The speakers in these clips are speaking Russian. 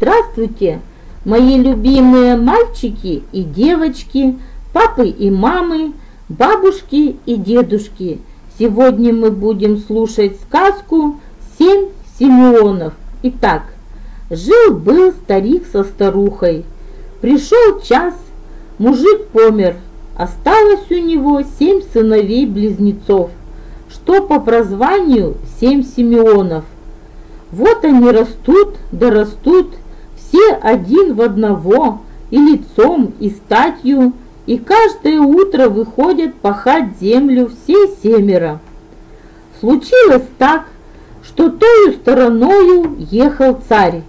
Здравствуйте, мои любимые мальчики и девочки, папы и мамы, бабушки и дедушки. Сегодня мы будем слушать сказку «Семь Симеонов». Итак, жил-был старик со старухой. Пришел час, мужик помер. Осталось у него 7 сыновей-близнецов, что по прозванию 7 Симеонов. Вот они растут, да растут, все один в одного, и лицом, и статью, и каждое утро выходят пахать землю все 7. Случилось так, что тою стороною ехал царь.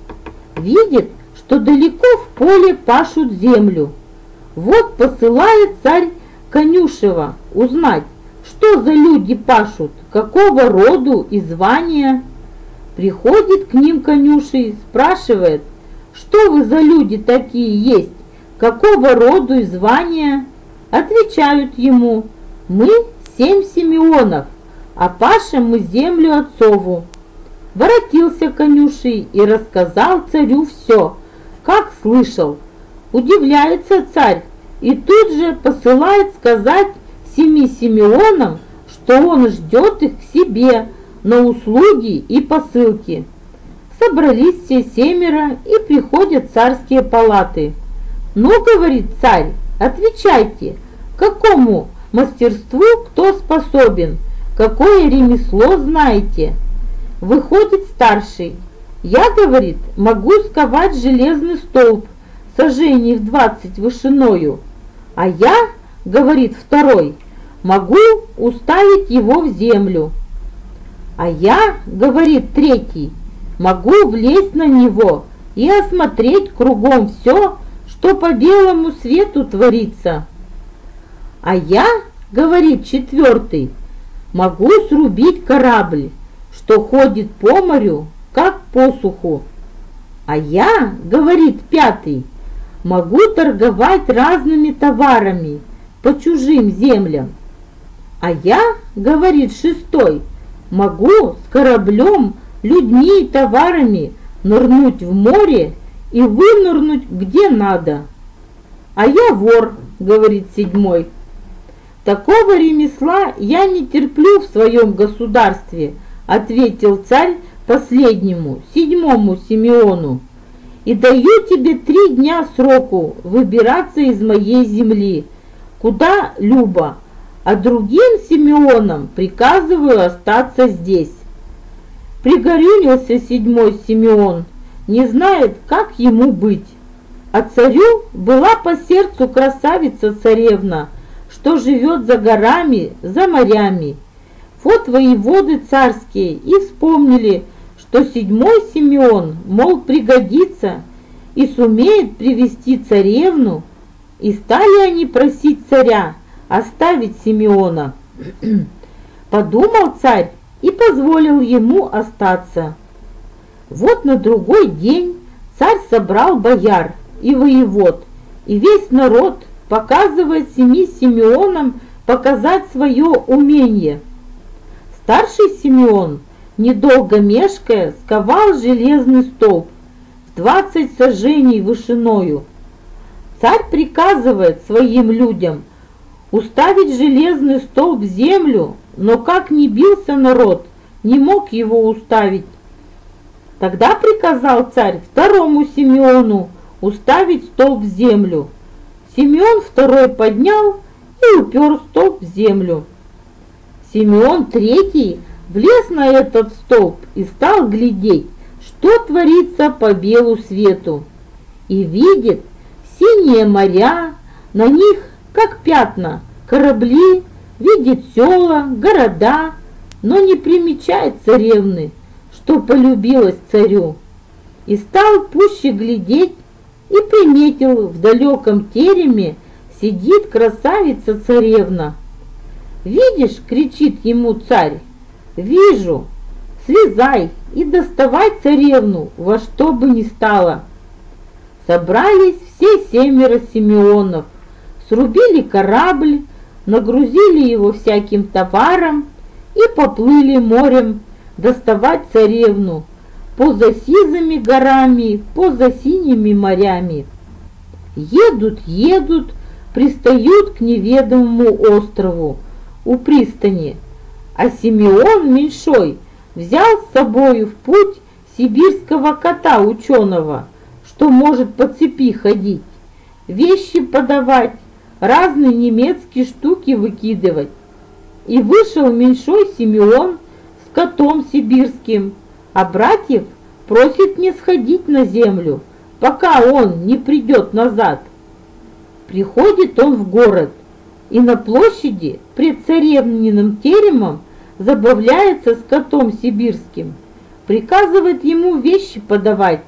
Видит, что далеко в поле пашут землю. Вот посылает царь конюшева узнать, что за люди пашут, какого роду и звания. Приходит к ним конюший, спрашивает, что вы за люди такие есть, какого роду и звания. Отвечают ему, мы 7 Симеонов, а пашем мы землю отцову. Воротился конюший и рассказал царю все, как слышал. Удивляется царь и тут же посылает сказать 7 Симеонам, что он ждет их к себе на услуги и посылки. Собрались все 7 и приходят в царские палаты. «Ну, — говорит царь, — отвечайте, какому мастерству кто способен, какое ремесло знаете?» Выходит старший. «Я, — говорит, — могу сковать железный столб, сажений в 20 вышиною, а я, — говорит второй, — могу уставить его в землю. А я, — говорит третий, — могу влезть на него и осмотреть кругом все, что по белому свету творится. А я, — говорит четвертый, — могу срубить корабль, что ходит по морю, как посуху. А я, — говорит пятый, — могу торговать разными товарами по чужим землям. А я, говорит шестой, могу с кораблем, людьми и товарами нырнуть в море и вынырнуть где надо. А я вор, говорит седьмой. Такого ремесла я не терплю в своем государстве, ответил царь последнему, 7 Симеону. И даю тебе 3 дня сроку выбираться из моей земли, куда любо, а другим Симеонам приказываю остаться здесь. Пригорюнился 7 Симеон, не знает, как ему быть. А царю была по сердцу красавица-царевна, что живет за горами, за морями. Вот воеводы царские и вспомнили, что 7 Симеон, мол, пригодится и сумеет привести царевну, и стали они просить царя оставить Симеона. Подумал царь и позволил ему остаться. Вот на другой день царь собрал бояр и воевод, и весь народ показывает 7 Симеонам показать свое умение. Старший Симеон, недолго мешкая, сковал железный столб в 20 сажений вышиною. Царь приказывает своим людям уставить железный столб в землю, но как ни бился народ, не мог его уставить. Тогда приказал царь 2 Симеону уставить столб в землю. Симеон 2 поднял и упер столб в землю. Симеон 3 влез на этот столб и стал глядеть, что творится по белу свету. И видит синие моря, на них, как пятна, корабли, видит села, города, но не примечает царевны, что полюбилась царю. И стал пуще глядеть и приметил, в далеком тереме сидит красавица-царевна. «Видишь, — кричит ему царь, — вижу, слезай и доставай царевну во что бы ни стало». Собрались все 7 Симеонов, срубили корабль, нагрузили его всяким товаром и поплыли морем доставать царевну, поза сизыми горами, поза синими морями. Едут, едут, пристают к неведомому острову у пристани, а Симеон Меньшой взял с собою в путь сибирского кота-ученого, что может по цепи ходить, вещи подавать, разные немецкие штуки выкидывать. И вышел Меньшой Симеон с котом сибирским, а братьев просит не сходить на землю, пока он не придет назад. Приходит он в город, и на площади пред царевниным теремом забавляется с котом сибирским, приказывает ему вещи подавать,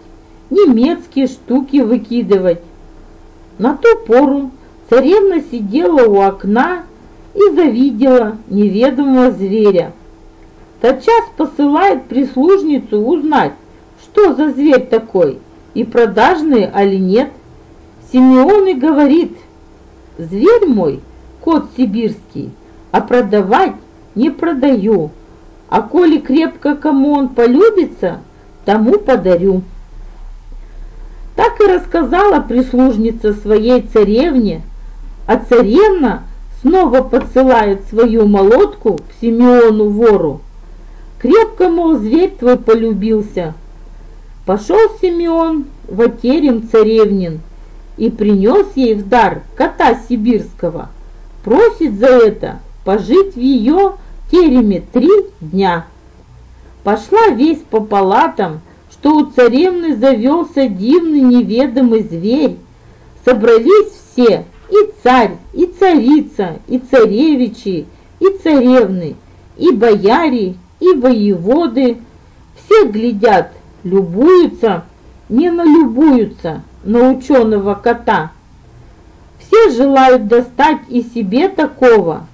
немецкие штуки выкидывать. На ту пору царевна сидела у окна и завидела неведомого зверя. Тотчас посылает прислужницу узнать, что за зверь такой, и продажный али нет. Симеон и говорит: зверь мой, кот сибирский, а продавать не продаю, а коли крепко кому он полюбится, тому подарю. Так и рассказала прислужница своей царевне, а царевна снова подсылает свою молотку к Симеону вору. Крепко, мол, зверь твой полюбился. Пошел Симеон во терем царевнин и принес ей в дар кота сибирского. Просит за это пожить в ее тереме 3 дня. Пошла весь по палатам, что у царевны завелся дивный неведомый зверь. Собрались все, и царь, и царица, и царевичи, и царевны, и бояре, и воеводы. Все глядят, любуются, не налюбуются на ученого кота. Все желают достать и себе такого,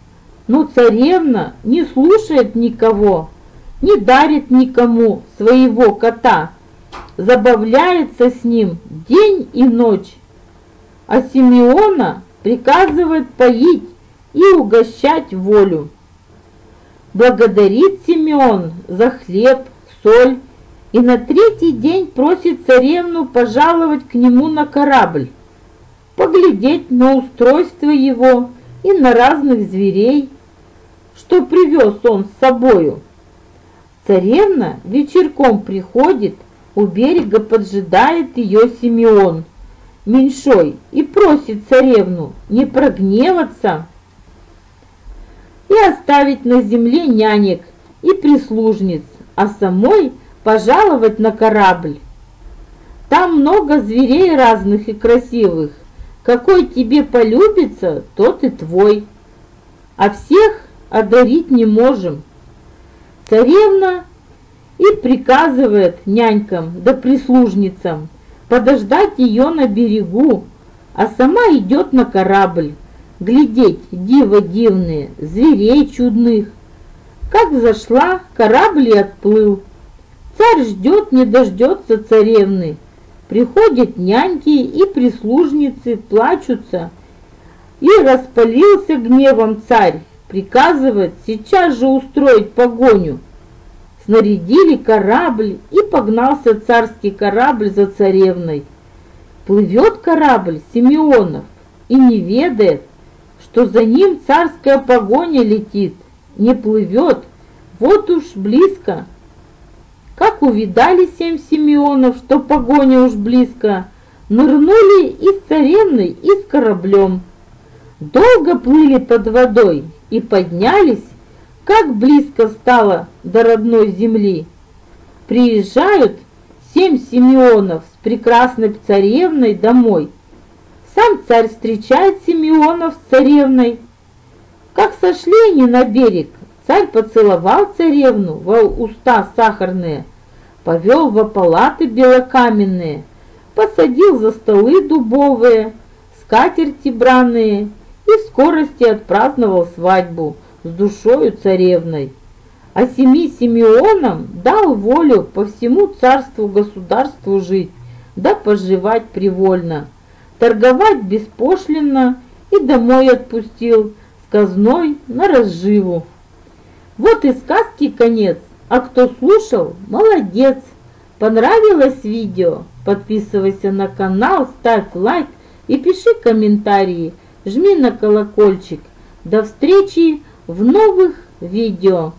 но царевна не слушает никого, не дарит никому своего кота, забавляется с ним день и ночь. А Симеона приказывает поить и угощать волю. Благодарит Симеон за хлеб, соль, и на 3-й день просит царевну пожаловать к нему на корабль, поглядеть на устройство его и на разных зверей, что привез он с собою. Царевна вечерком приходит, у берега поджидает ее Симеон Меньшой и просит царевну не прогневаться и оставить на земле нянек и прислужниц, а самой пожаловать на корабль. Там много зверей разных и красивых, какой тебе полюбится, тот и твой, а всех одарить не можем. Царевна и приказывает нянькам да прислужницам подождать ее на берегу, а сама идет на корабль глядеть диво дивные, зверей чудных. Как зашла, корабль и отплыл. Царь ждет, не дождется царевны. Приходят няньки и прислужницы, плачутся. И распалился гневом царь, приказывает сейчас же устроить погоню. Снарядили корабль, и погнался царский корабль за царевной. Плывет корабль Симеонов и не ведает, что за ним царская погоня летит, не плывет, вот уж близко. Как увидали 7 Симеонов, что погоня уж близко, нырнули и с царевной, и с кораблем. Долго плыли под водой и поднялись, как близко стало до родной земли. Приезжают 7 Симеонов с прекрасной царевной домой. Сам царь встречает Симеонов с царевной. Как сошли они на берег, царь поцеловал царевну во уста сахарные, повел во палаты белокаменные, посадил за столы дубовые, скатерти браные и в скорости отпраздновал свадьбу с душою царевной. А 7 Симеонам дал волю по всему царству-государству жить, да поживать привольно, торговать беспошлинно и домой отпустил с казной на разживу. Вот и сказки конец, а кто слушал, молодец, Понравилось видео? Подписывайся на канал, ставь лайк и пиши комментарии. Жми на колокольчик. До встречи в новых видео.